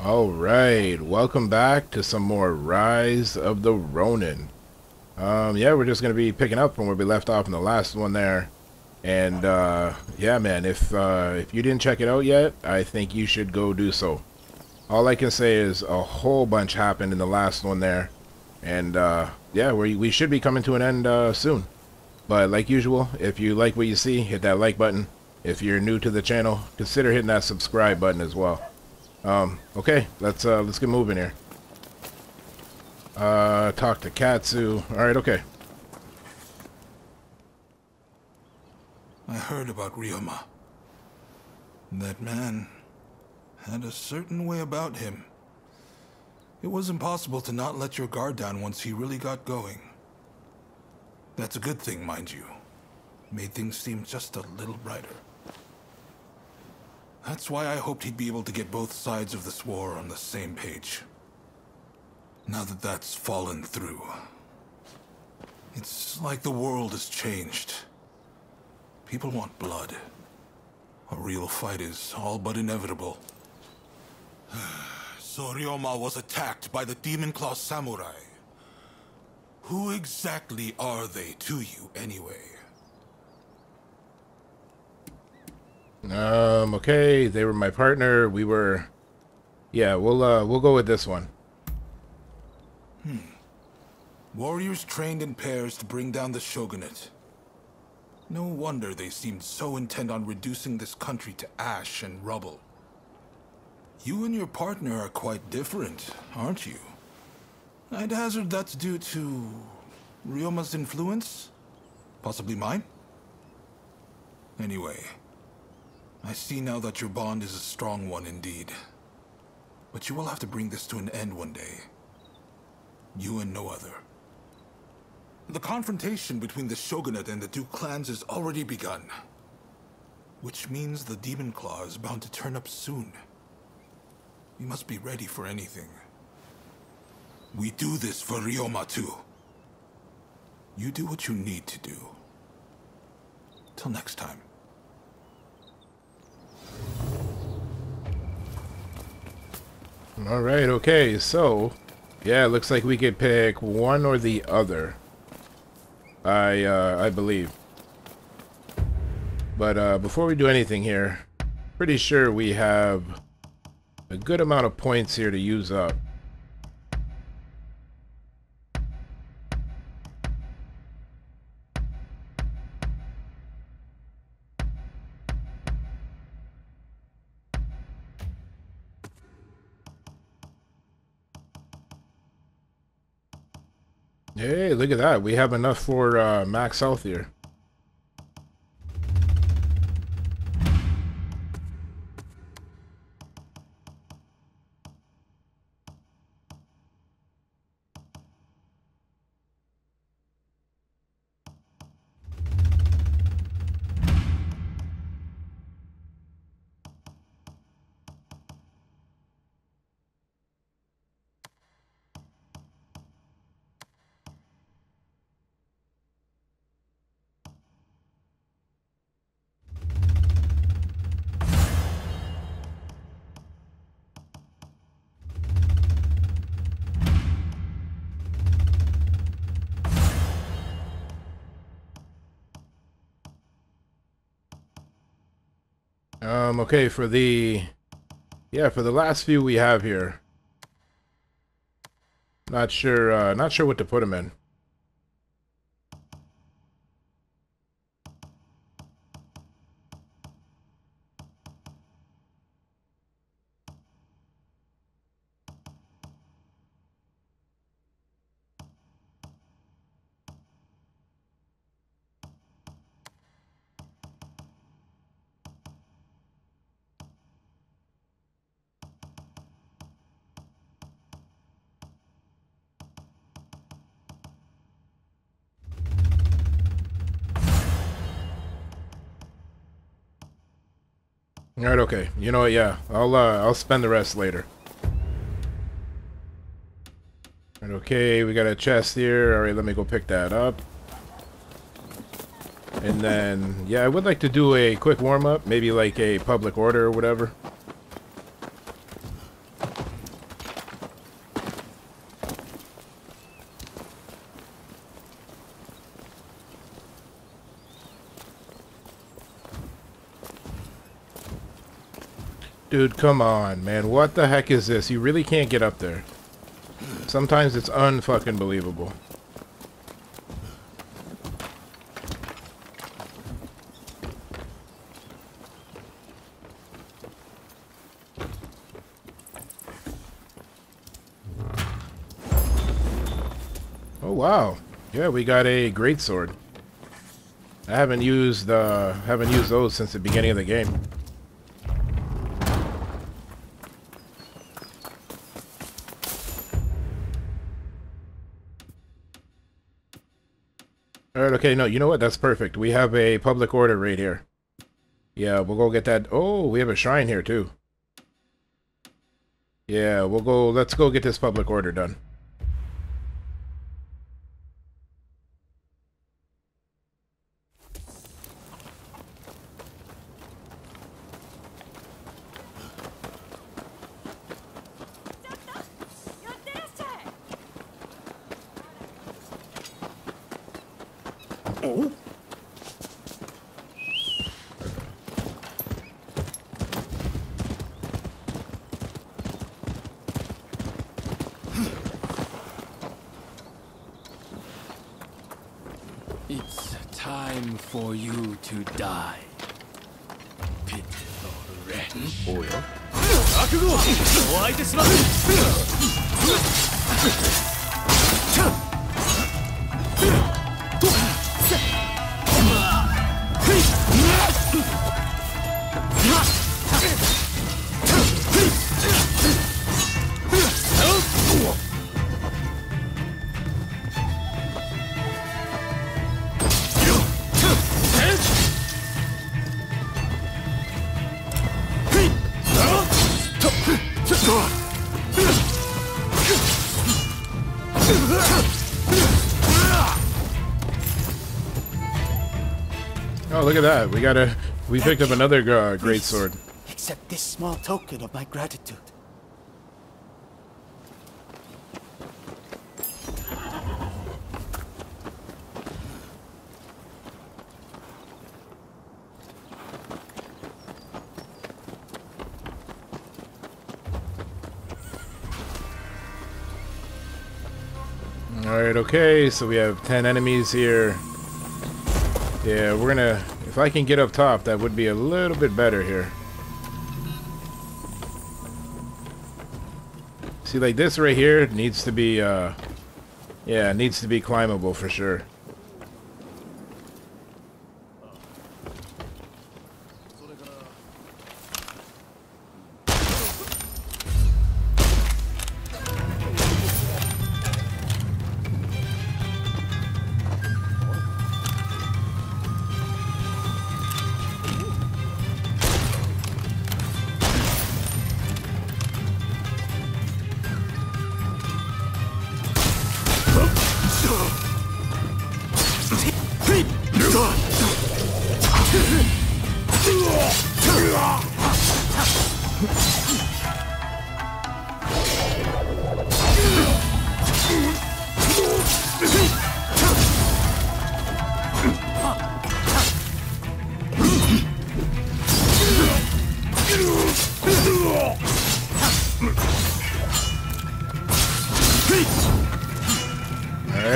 Alright, welcome back to some more Rise of the Ronin. Yeah, we're just going to be picking up from where we left off in the last one there. And, yeah, man, if you didn't check it out yet, I think you should go do so. All I can say is a whole bunch happened in the last one there. And, yeah, we should be coming to an end soon. But like usual, if you like what you see, hit that like button. If you're new to the channel, consider hitting that subscribe button as well. Okay, let's get moving here. Talk to Katsu. Alright, okay. I heard about Ryoma. That man had a certain way about him. It was impossible to not let your guard down once he really got going. That's a good thing, mind you. Made things seem just a little brighter. That's why I hoped he'd be able to get both sides of this war on the same page. Now that that's fallen through, it's like the world has changed. People want blood. A real fight is all but inevitable. So Ryoma was attacked by the Demon Claw Samurai. Who exactly are they to you, anyway? Okay, they were my partner. We were... Yeah, we'll go with this one. Warriors trained in pairs to bring down the Shogunate. No wonder they seemed so intent on reducing this country to ash and rubble. You and your partner are quite different, aren't you? I'd hazard that's due to... Ryoma's influence? Possibly mine? Anyway, I see now that your bond is a strong one indeed. But you will have to bring this to an end one day. You and no other. The confrontation between the Shogunate and the two clans has already begun. Which means the Demon Claw is bound to turn up soon. You must be ready for anything. We do this for Ryoma too. You do what you need to do. Till next time. Alright, okay, so... Yeah, it looks like we could pick one or the other. I believe. But before we do anything here, pretty sure we have a good amount of points here to use up. Hey, look at that. We have enough for max health here. Okay, for the last few we have here. Not sure what to put them in. Alright, okay. You know what, yeah. I'll spend the rest later. Alright, okay, we got a chest here. Alright, let me go pick that up. And then, yeah, I would like to do a quick warm-up. Maybe like a public order or whatever. Dude, come on, man. What the heck is this? You really can't get up there. Sometimes it's unfucking believable. Oh, wow. Yeah, we got a greatsword. I haven't used those since the beginning of the game. Alright, okay, no, you know what? That's perfect. We have a public order right here. Yeah, we'll go get that. Oh, we have a shrine here too. Yeah, we'll go, let's go get this public order done. Look at that, we picked up another great sword. Accept this small token of my gratitude. All right, okay, so we have 10 enemies here. Yeah, we're gonna, if I can get up top, that would be a little bit better here. See, like this right here needs to be, yeah, it needs to be climbable for sure.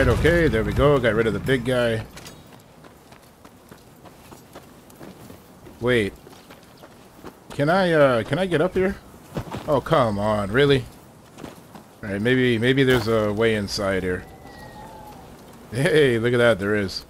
Okay, there we go. Got rid of the big guy. Wait. Can I get up here? Oh, come on. Really? All right, maybe there's a way inside here. Hey, look at that. There is.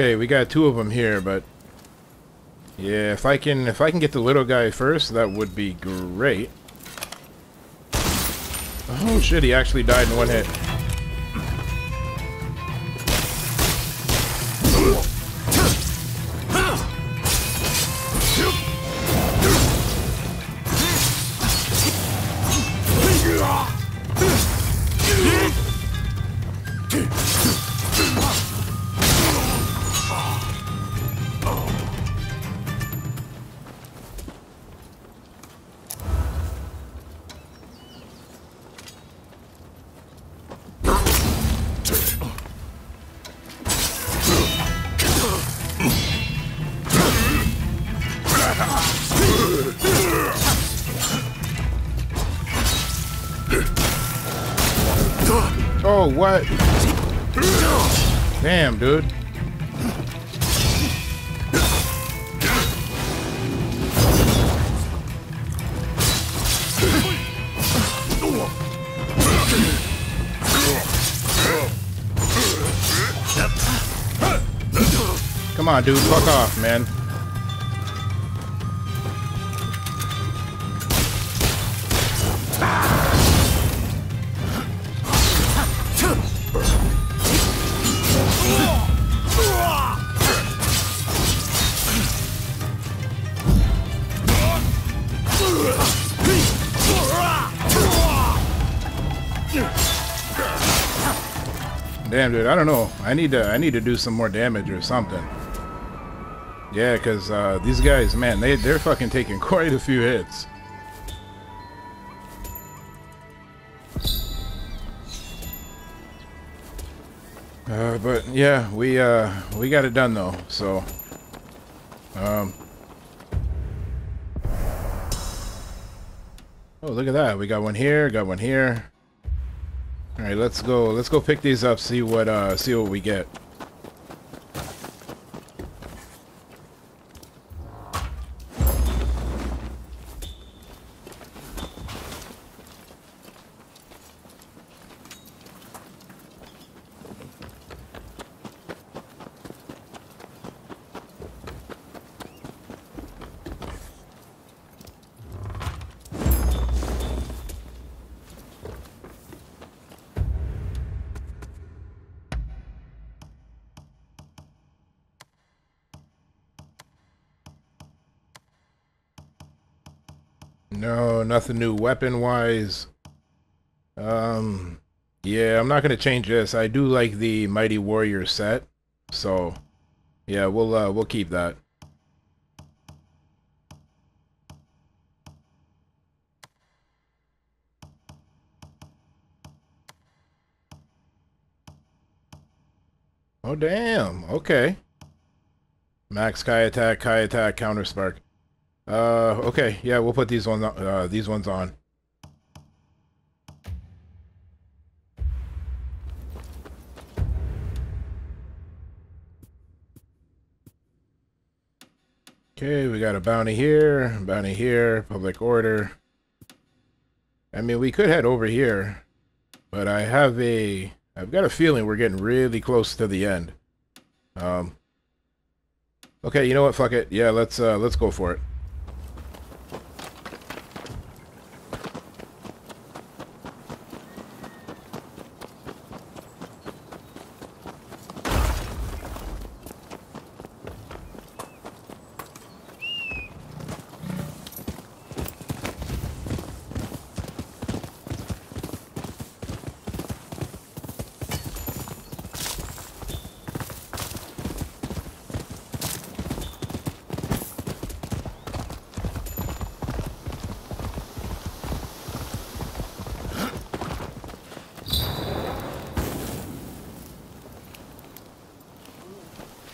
Okay, we got two of them here, but yeah, if I can get the little guy first, that would be great. Oh shit, he actually died in one hit. what? Damn, dude. Come on, dude, fuck off, man. Damn, dude, I don't know. I need to do some more damage or something. Yeah, because these guys, man, they're fucking taking quite a few hits. But yeah, we got it done though, so oh, look at that. We got one here, got one here. All right, let's go pick these up, see what we get. No, nothing new weapon-wise. Yeah, I'm not gonna change this. I do like the Mighty Warrior set, so yeah, we'll keep that. Oh damn! Okay. Max Kai attack, counter spark. Okay, yeah, we'll put these ones on. Okay, we got a bounty here, public order. I mean, we could head over here, but I've got a feeling we're getting really close to the end. Okay, you know what? Fuck it. Yeah, let's go for it.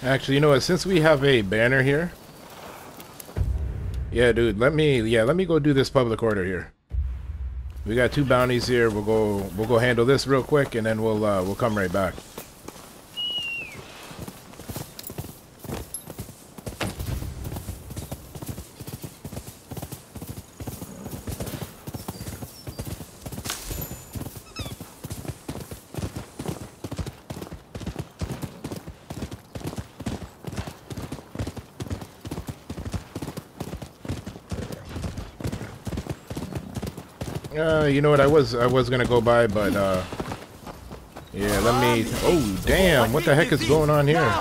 Actually, you know what, since we have a banner here, yeah, dude, let me go do this public order here. We got two bounties here. We'll go handle this real quick, and then we'll come right back. You know what, I was gonna go by, but yeah, let me. Oh damn, what the heck is going on here?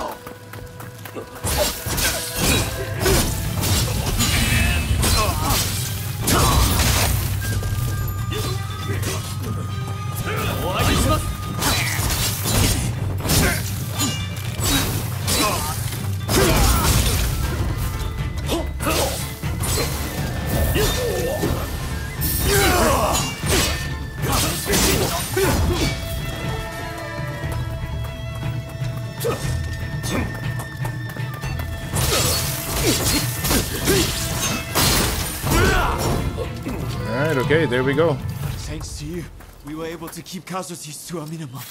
Alright, okay, there we go. Thanks to you. We were able to keep casualties to a minimum.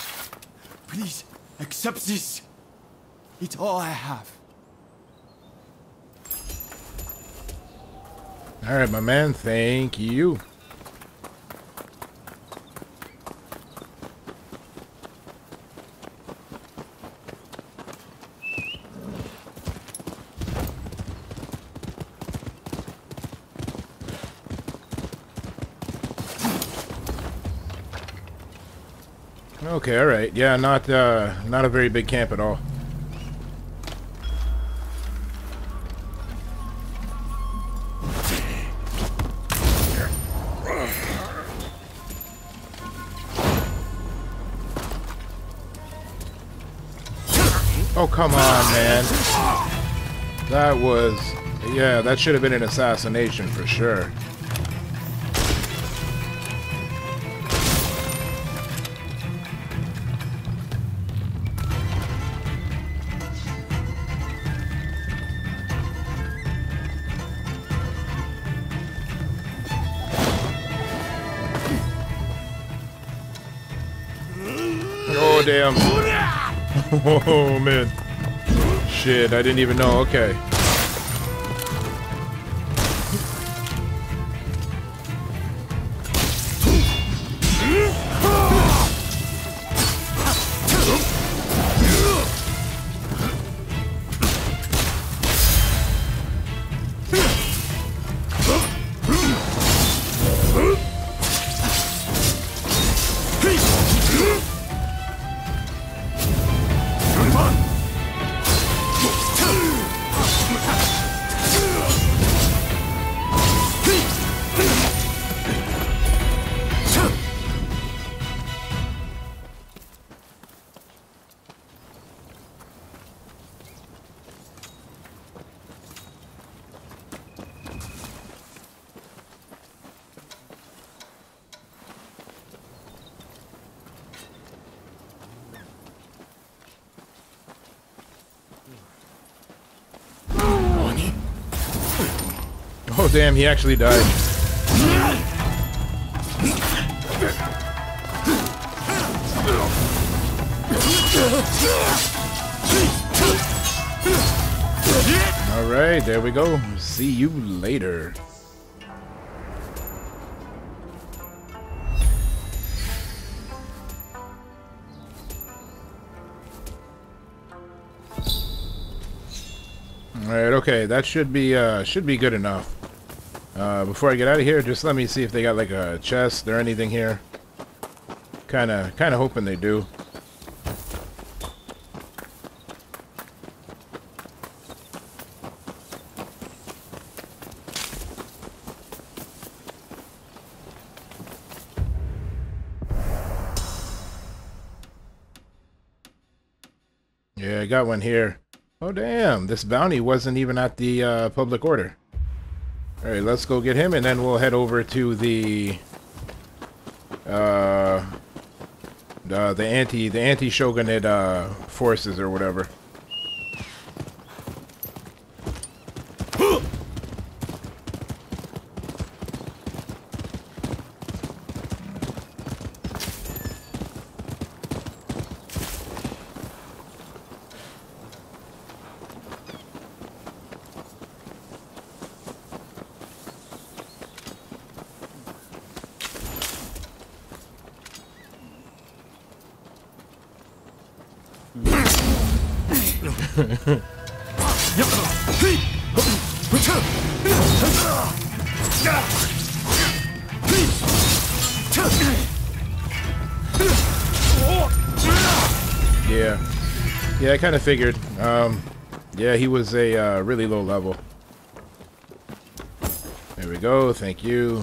Please, accept this. It's all I have. All right, my man. Thank you. Okay, all right. Yeah, not a very big camp at all. Oh, come on, man. That was... yeah, that should have been an assassination for sure. Oh, damn. Oh man. Shit, I didn't even know. Okay. Oh damn, he actually died. Alright, there we go. See you later. Alright, okay, that should be good enough. Before I get out of here, just let me see if they got like a chest or anything here. Kind of hoping they do. Yeah, I got one here. Oh damn, this bounty wasn't even at the public order. All right, let's go get him, and then we'll head over to the anti Shogunate forces or whatever. Yeah, I kind of figured. Yeah, he was a really low level. There we go. Thank you.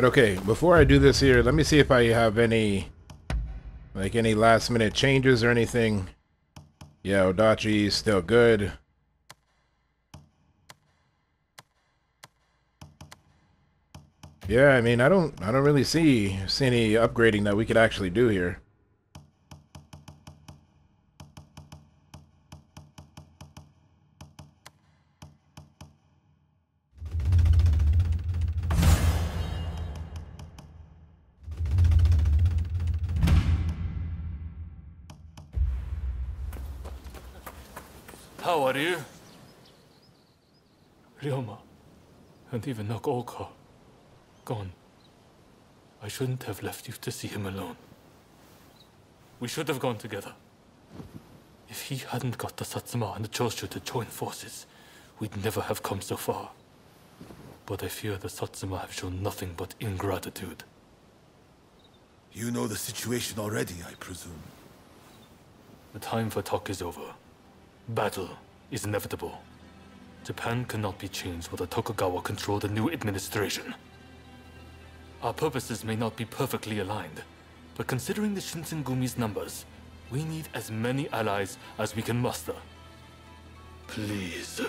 Okay, before I do this here, let me see if I have any last minute changes or anything Yeah, Odachi's still good. Yeah, I mean, I don't really see any upgrading that we could actually do here. How are you? Ryoma, and even Nakaoka. Gone. I shouldn't have left you to see him alone. We should have gone together. If he hadn't got the Satsuma and the Choshu to join forces, we'd never have come so far. But I fear the Satsuma have shown nothing but ingratitude. You know the situation already, I presume. The time for talk is over. Battle is inevitable. Japan cannot be changed while the Tokugawa control the new administration. Our purposes may not be perfectly aligned, but considering the Shinsengumi's numbers, we need as many allies as we can muster. Please,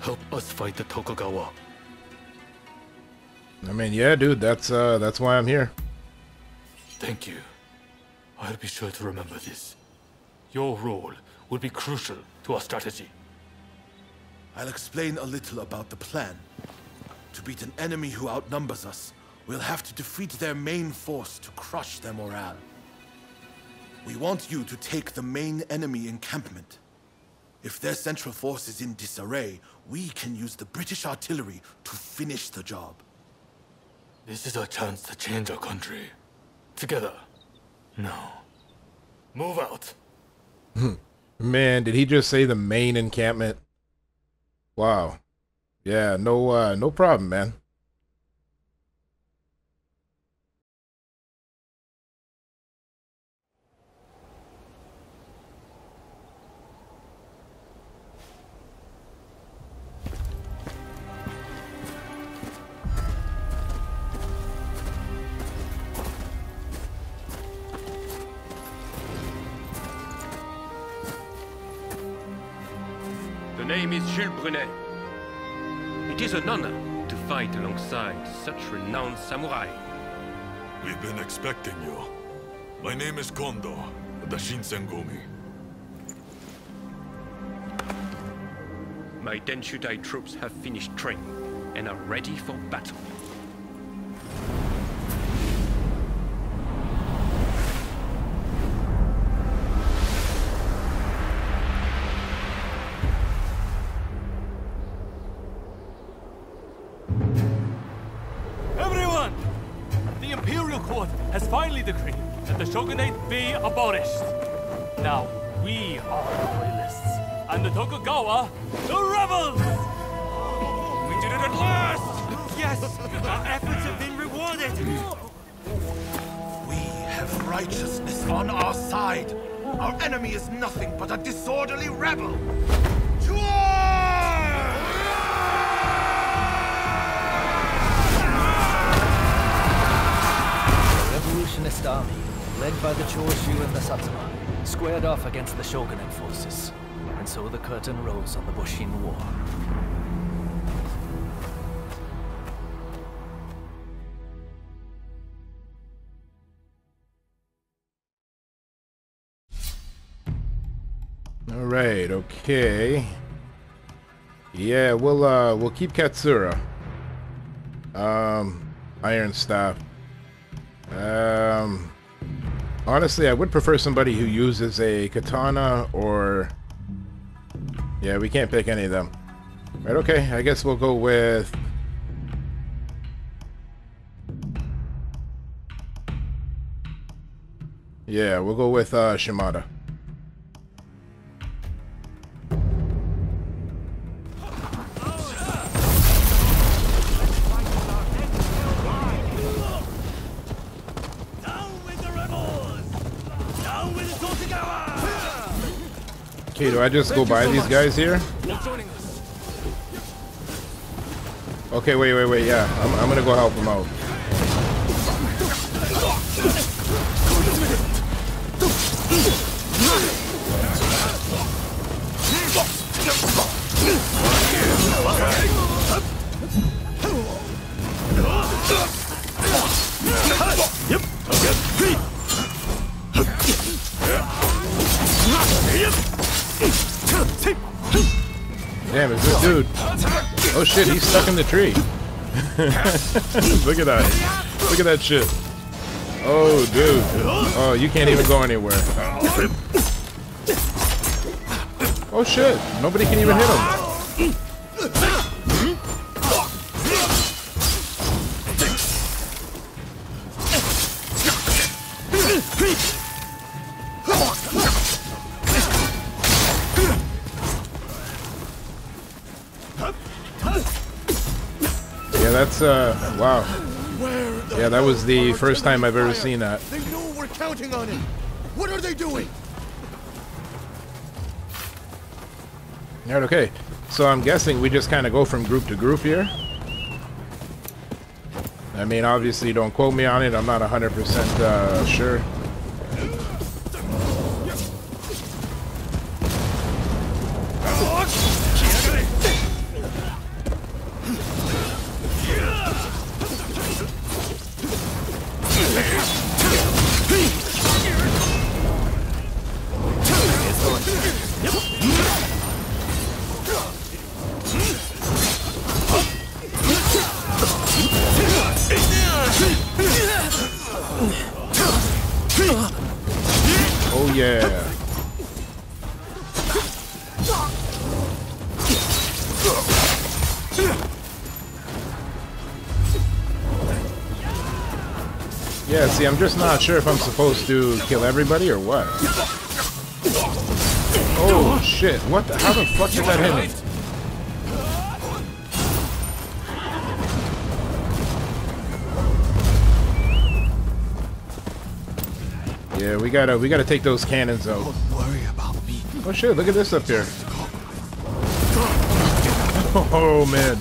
help us fight the Tokugawa. I mean, yeah, dude, that's why I'm here. Thank you. I'll be sure to remember this. Your role will be crucial to our strategy. I'll explain a little about the plan. To beat an enemy who outnumbers us, we'll have to defeat their main force to crush their morale. We want you to take the main enemy encampment. If their central force is in disarray, we can use the British artillery to finish the job. This is our chance to change our country. Together. Now. Move out. Man, did he just say the main encampment? Wow. Yeah, no problem, man. My name is Jules Brunet. It is an honor to fight alongside such renowned samurai. We've been expecting you. My name is Kondo, the Shinsengumi. My Denshudai troops have finished training and are ready for battle. Decree that the Shogunate be abolished. Now, we are the loyalists, and the Tokugawa, the rebels! We did it at last! Yes, our efforts have been rewarded! We have righteousness on our side. Our enemy is nothing but a disorderly rebel! Army, led by the Choshu and the Satsuma, squared off against the Shogunate forces, and so the curtain rose on the Boshin War. All right, okay. Yeah, we'll keep Katsura. Iron Staff. Honestly, I would prefer somebody who uses a katana or... Yeah, we can't pick any of them. Right, okay, I guess we'll go with... Yeah, we'll go with Shimada. Okay, do I just go by these guys here? Okay, wait, yeah. I'm gonna go help them out. Damn, it's this dude. Oh shit, he's stuck in the tree. Look at that. Look at that shit. Oh, dude. Oh, you can't even go anywhere. Oh shit, nobody can even hit him. Yeah, that's wow. Yeah, that was the first time I've ever seen that. They know we're counting on him. What are they doing? All right, okay. So I'm guessing we just kind of go from group to group here. I mean, obviously, don't quote me on it. I'm not 100% sure. Yeah, see, I'm just not sure if I'm supposed to kill everybody or what. Oh shit, what the, how the fuck did that hit me? Yeah, we gotta take those cannons out. Oh shit, look at this up here. Oh man.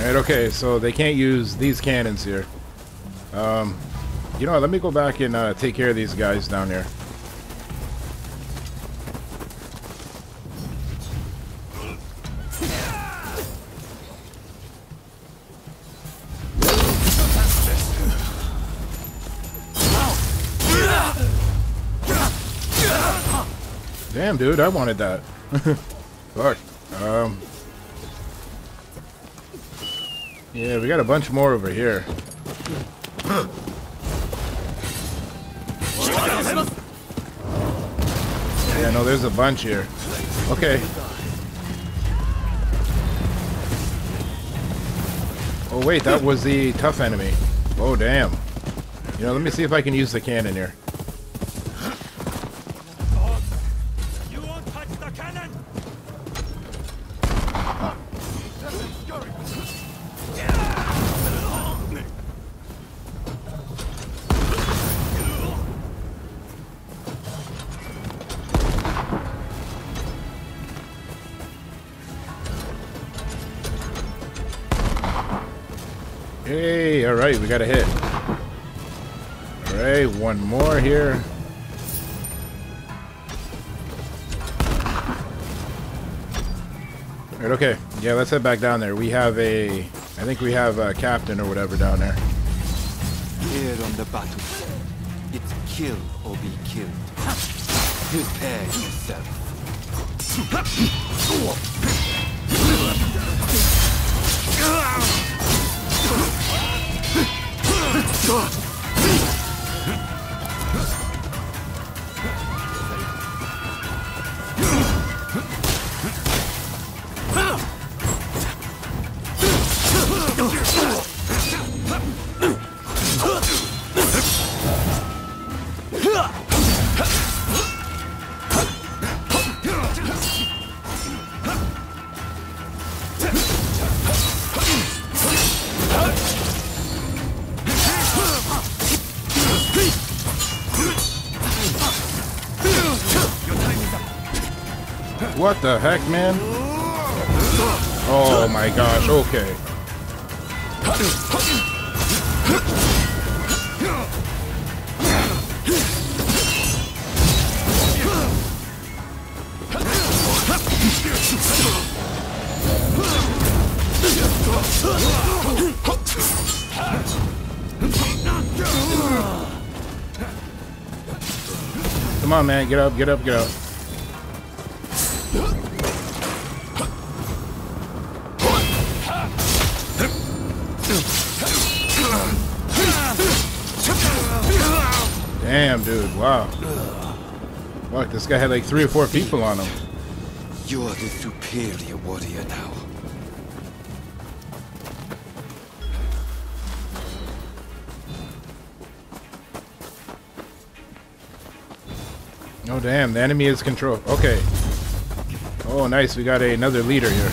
Alright, okay, so they can't use these cannons here. You know what, let me go back and take care of these guys down here. Damn, dude, I wanted that. Fuck. Yeah, we got a bunch more over here. Yeah, no, there's a bunch here. Okay. Oh, wait, that was the tough enemy. Oh, damn. You know, let me see if I can use the cannon here. Hey, alright, we got a hit. Alright, one more here. Alright, okay. Yeah, let's head back down there. We have a... I think we have a captain or whatever down there. Here on the battlefield, it's kill or be killed. Prepare yourself. What the heck, man? Oh my gosh, okay. Come on, man, get up, get up, get up. Damn, dude, wow. Fuck, this guy had like 3 or 4 people on him. You are the superior warrior now. Oh damn, the enemy is controlled. Okay. Oh nice, we got another leader here.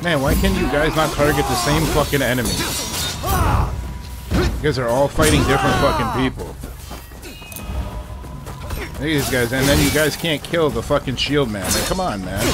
Man, why can't you guys not target the same fucking enemy? You guys are all fighting different fucking people. These guys, and then you guys can't kill the fucking shield man. Like, come on, man.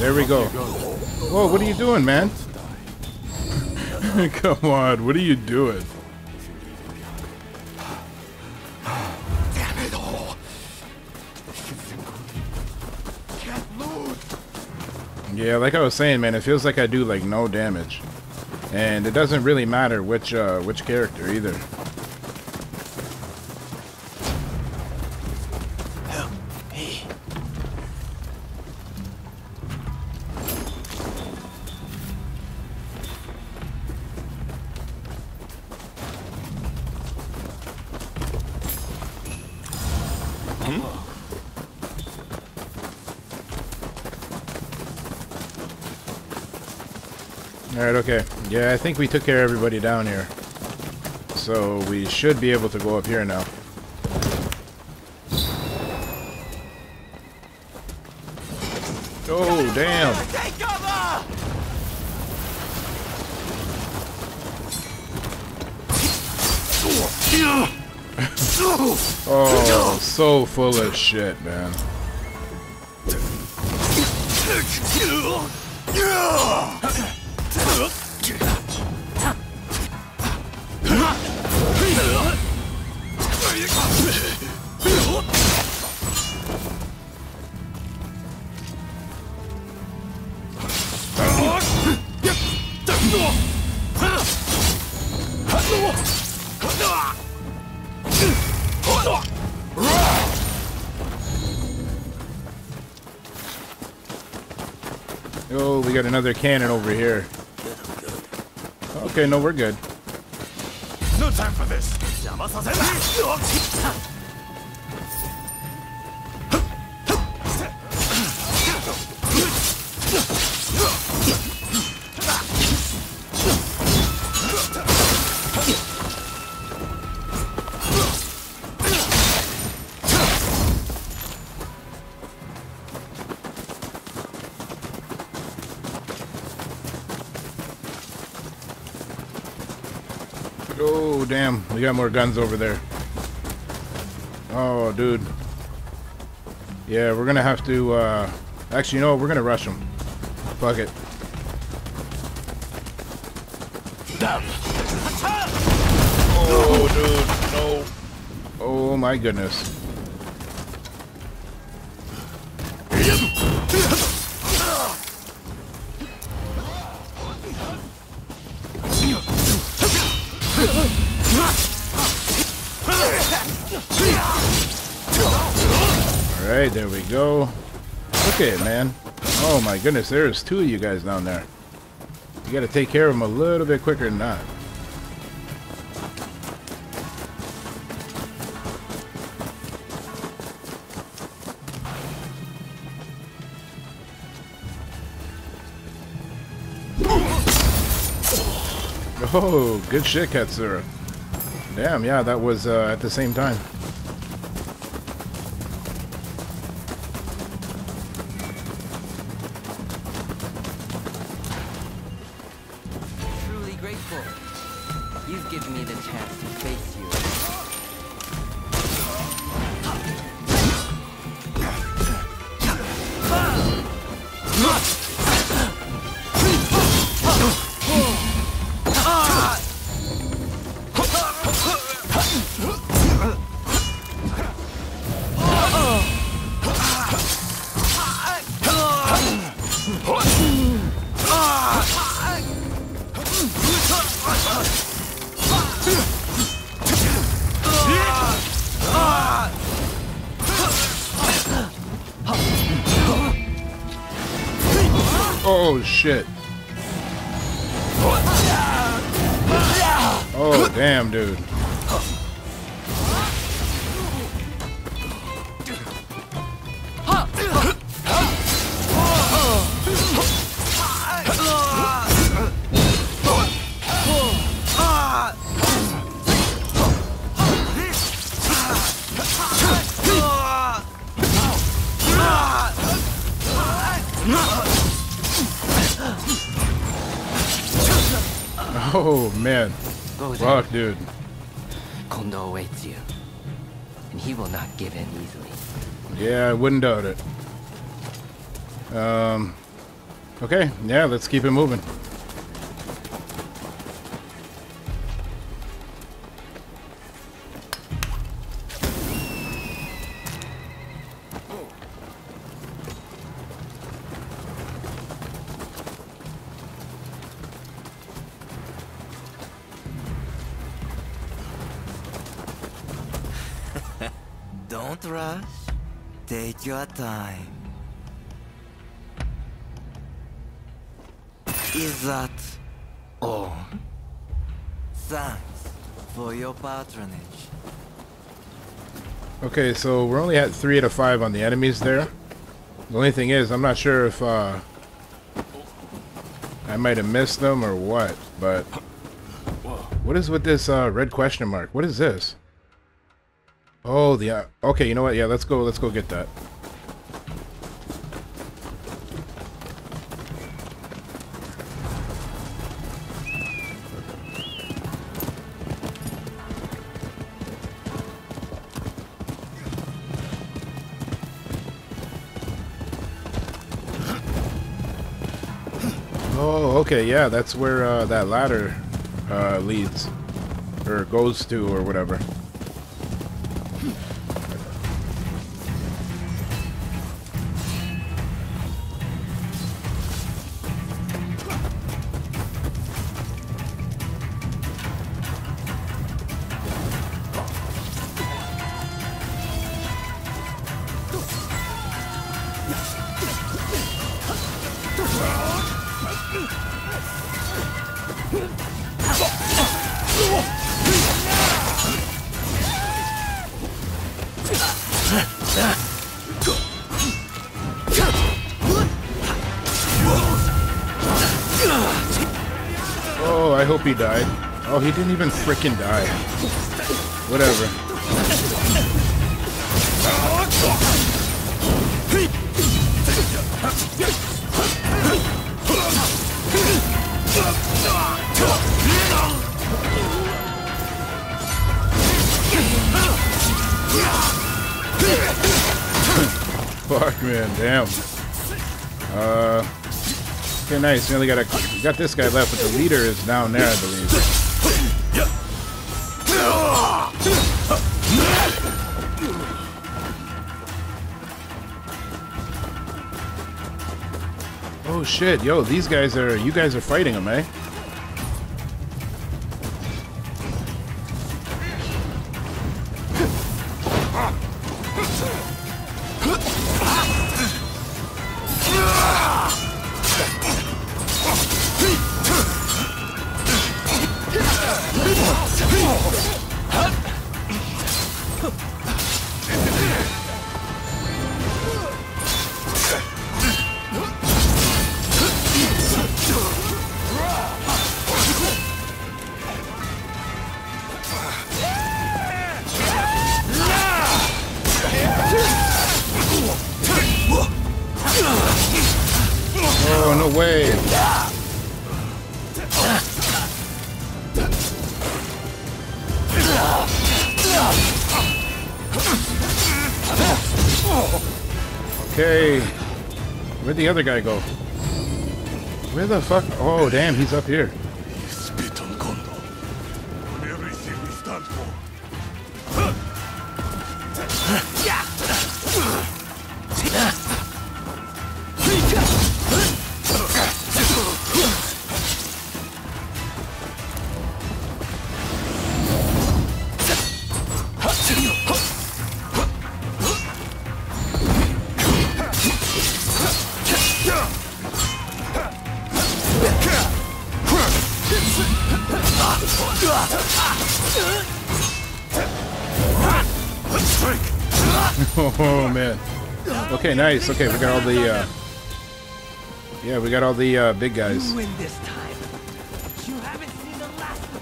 There we go. Whoa, what are you doing, man? Come on, what are you doing? Damn it all. Yeah, like I was saying, man, it feels like I do like no damage. And it doesn't really matter which character either. Alright, okay. Yeah, I think we took care of everybody down here. So we should be able to go up here now. Oh, damn! Take cover! Oh, so full of shit, man. Oh, we got another cannon over here. Okay, no, we're good. No time for this. Oh, damn. We got more guns over there. Oh, dude. Yeah, we're going to have to... actually, you know what? We're going to rush them. Fuck it. Oh, dude. No. Oh, my goodness. Alright, there we go. Look at it, man. Oh my goodness, there's two of you guys down there. You gotta take care of them a little bit quicker than that. Oh, good shit, Katsura. Damn, yeah, that was at the same time. Truly grateful. You've given me the chance to face you. Oh shit. Oh damn, dude. Oh man, fuck dude. Kondo awaits you, and he will not give in easily. Yeah, I wouldn't doubt it. Okay, yeah, let's keep it moving. Don't rush. Take your time. Is that all? Thanks for your patronage. Okay, so we're only at 3 out of 5 on the enemies there. The only thing is, I'm not sure if I might have missed them or what, but what is with this red question mark? What is this? Oh, the okay, you know what? Yeah, let's go get that. Oh, okay, yeah, that's where that ladder leads or goes to or whatever. Oh, I hope he died. Oh, he didn't even frickin' die. Whatever. Fuck, man, damn. Okay, nice. We only got this guy left, but the leader is down there, I believe. Oh shit, yo, these guys are, you guys are fighting them, eh? The other guy go? Where the fuck? Oh damn, he's up here. Spit on Kondo. On everything we stand for. Oh man. Okay, nice. Okay, we got all the yeah, we got all the big guys. You win this time. You haven't seen the last of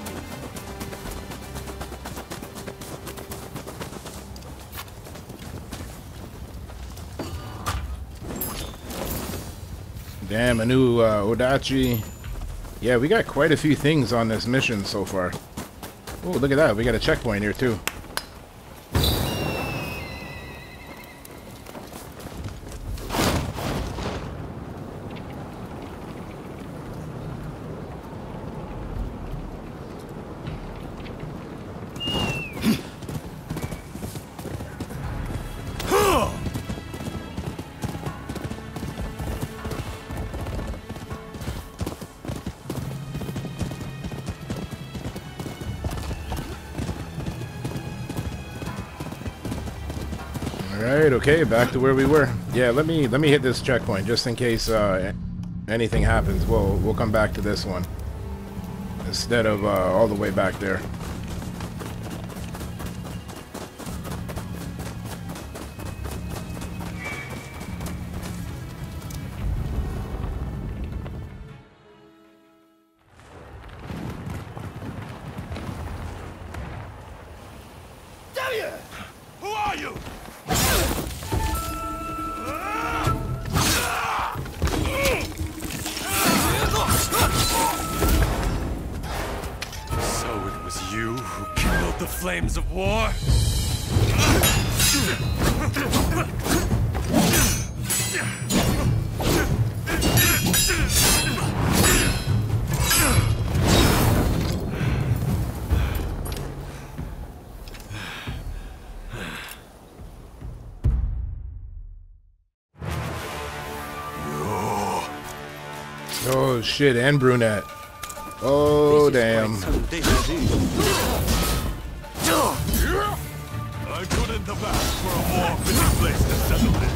me. Damn, a new Odachi. Yeah, we got quite a few things on this mission so far. Oh, look at that. We got a checkpoint here too. Okay, back to where we were. Yeah, let me hit this checkpoint just in case anything happens. We'll come back to this one instead of all the way back there. Oh shit, and brunette. Oh damn. I put in the back for a more fitting place to settle this.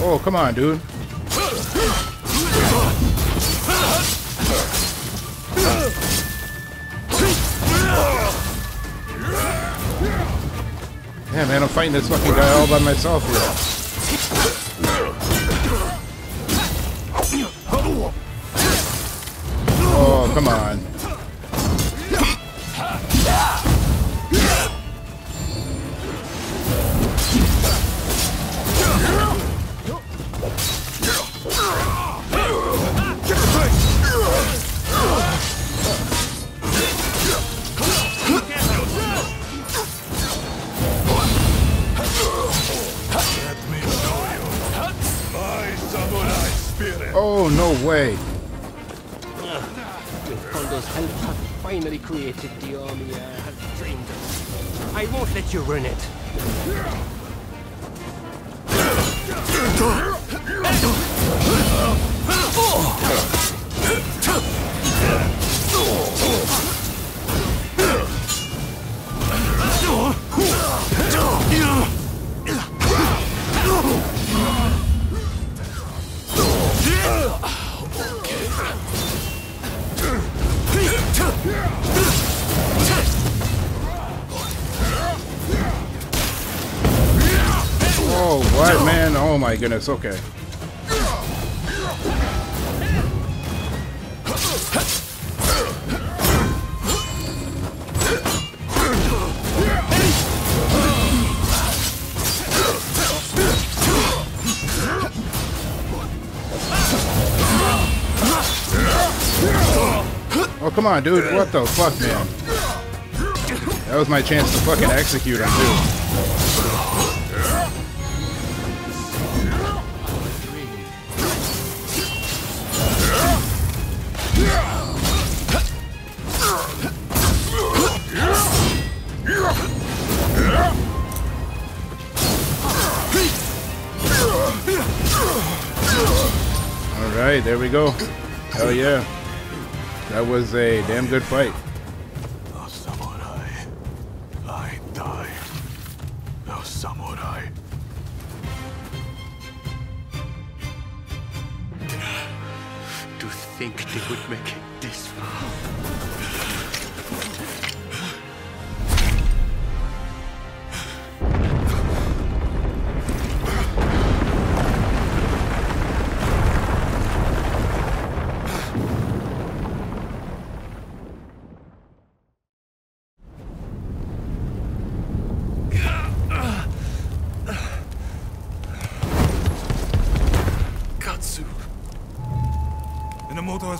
Oh, come on, dude. Yeah, man, I'm fighting this fucking guy all by myself here. Oh, come on. way. With Kondo's help, I've finally created the army I have dreamed of. I won't let you ruin it. Oh, what, man? Oh my goodness, okay. Oh, come on, dude. What the fuck, man? That was my chance to fucking execute him, dude. All right, there we go. Hell yeah. That was a damn good fight. The samurai. I died. The samurai. To think they would make it this far.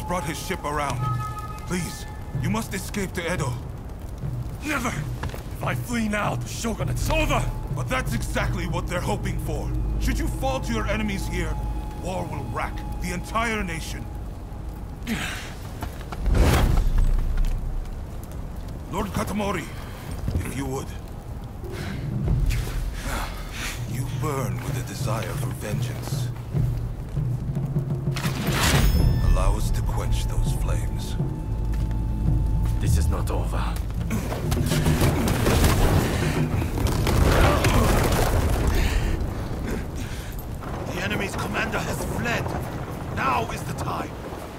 Brought his ship around. Please, you must escape to Edo. Never! If I flee now, the Shogunate's over! But that's exactly what they're hoping for. Should you fall to your enemies here, war will rack the entire nation. Lord Katamori, if you would. You burn with a desire for vengeance. Allow us to quench those flames. This is not over. The enemy's commander has fled. Now is the time.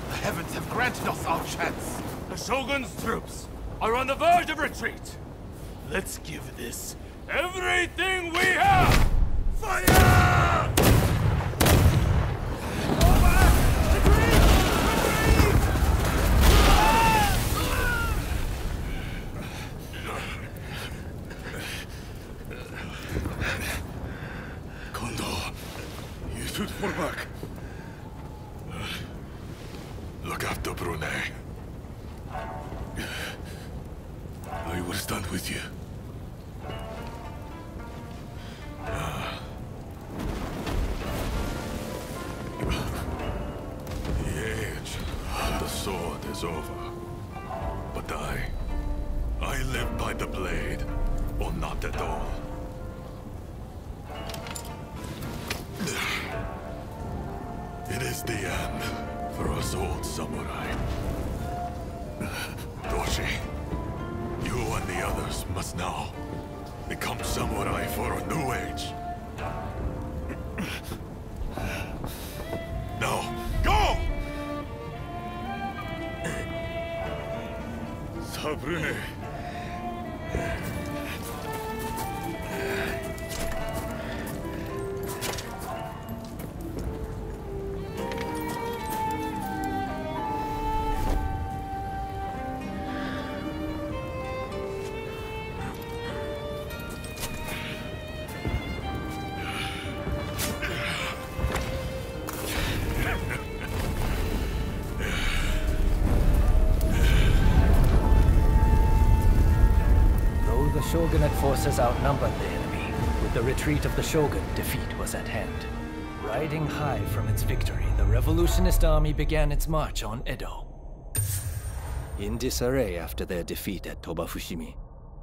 The heavens have granted us our chance. The Shogun's troops are on the verge of retreat. Let's give this everything we have! Fire! Back. Look after Brunei. I will stand with you. The age of the sword is over. But I live by the blade, or not at all. It is the end for us old samurai. Doshi, you and the others must now become samurai for a new age. Now, go! Sabrune. Shogunate forces outnumbered the enemy. With the retreat of the Shogun, defeat was at hand. Riding high from its victory, the revolutionist army began its march on Edo. In disarray after their defeat at Toba-Fushimi,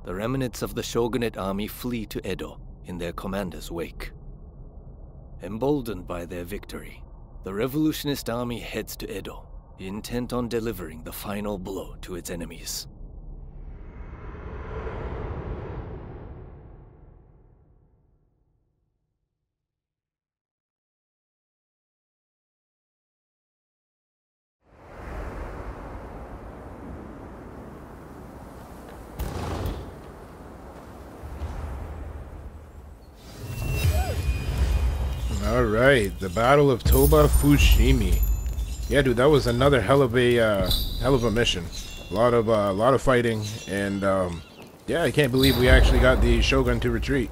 the remnants of the Shogunate army flee to Edo in their commander's wake. Emboldened by their victory, the revolutionist army heads to Edo, intent on delivering the final blow to its enemies. Alright, the Battle of Toba-Fushimi. Yeah, dude, that was another hell of a mission. A lot of fighting, and yeah, I can't believe we actually got the Shogun to retreat.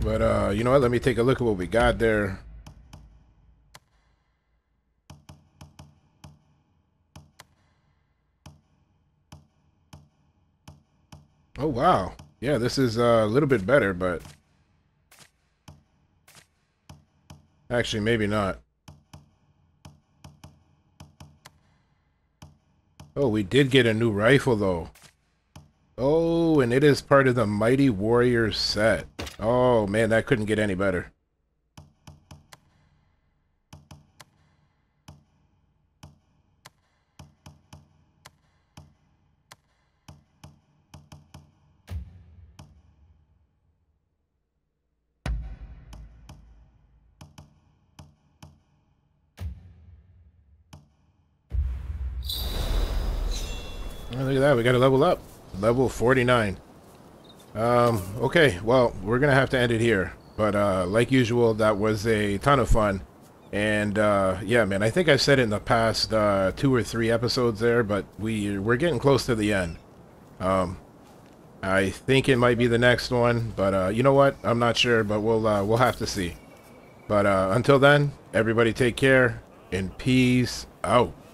But you know what, let me take a look at what we got there. Oh wow, yeah, this is a little bit better, but actually, maybe not. Oh, we did get a new rifle, though. Oh, and it is part of the Mighty Warrior set. Oh, man, that couldn't get any better. Look at that, we gotta level up. Level 49. Okay, well, we're gonna have to end it here. But like usual, that was a ton of fun. And yeah, man, I think I've said it in the past 2 or 3 episodes there, but we're getting close to the end. I think it might be the next one, but you know what? I'm not sure, but we'll have to see. But until then, everybody take care, and peace out.